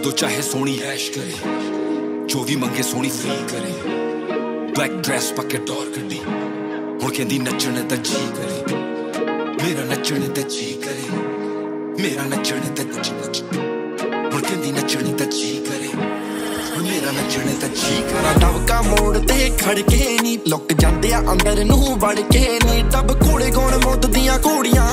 जो चाहे सोनी ऐश करे, जो भी मंगे सोनी फ्री करे। ब्लैक ड्रेस पके डोर कड्डी हुण कहंदी नचने दा जी करे, मेरा नचने दा जी करे, मेरा नचने दा जी करे। हुण कहंदी नचने दा जी करे, मेरा नचने दा जी करे। डबका मोड़ ते खड़के नी लुक जांदे आ अंदर नूं वड़ के नी। डब कोले गोण मौत दियां कोड़ियां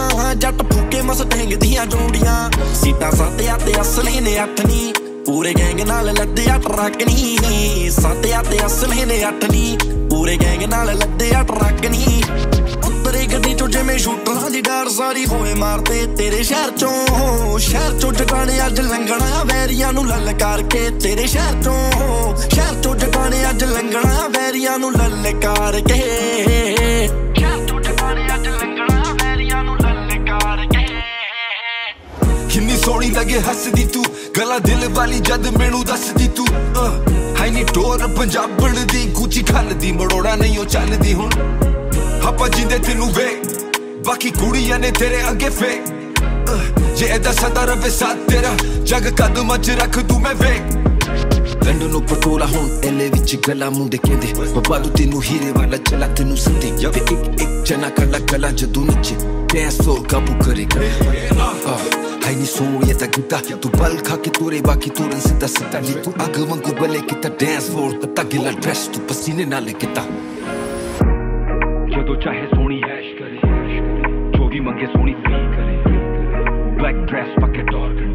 जट फूके मस ढेंग दियां जोड़ियां। सीटा सातिया ते असली ने अठनी पूरे गैंग नाल लद्दिया ट्रक नी। सातिया ते असले ने अठनी पूरे गैंग नाल लद्दिया ट्रक नी। उत्तरे गड्डी चो जिवें शूटरां दी डर सारी होए मारते तेरे शहर चो। शहर चो जगाने अज लंघना वैरियां नूं ललकार के तेरे शहर चो। शहर चो जगाने अज लंघना वैरियां नूं ललकार के। शहर चो जगाने अज लंघना वैरियां नूं ललकार के। किन्नी सोहनी लगे हसदी तू गला दिल वाली जद मैनू दसदी तू। हाई नी टोर पंजाबण दी गुची खल दी मड़ोड़ा नहीं ओ चलदी। हुण आपा जिंदे तेनू वे बाकी कुड़ियां ने तेरे अगे फे। जे ऐदा सदा रवे साथ तेरा जग कदम च रख तू मैं वे। लंडन नू पटोला हुण एले विच गला मुंडे कहंदे बाबा तू तेनू हीरे वाला चला तेनू संदे। वे एक एक चना कला कला जदू नचे कैस हो काबू करेगा। हाय नी सोहणिया दा गिद्दा तू बल खा के तोरे बाकी तोरन सिद्धा सिद्धा नी। तू अग वांगू बले किता डांस फ्लोर तत्ता गिला ड्रेस तू पसीने नाल किता। जो चाहे सोहणी ऐश करे, जो भी मंगे सोहणी फ्री करे। ब्लैक ड्रेस पके डॉर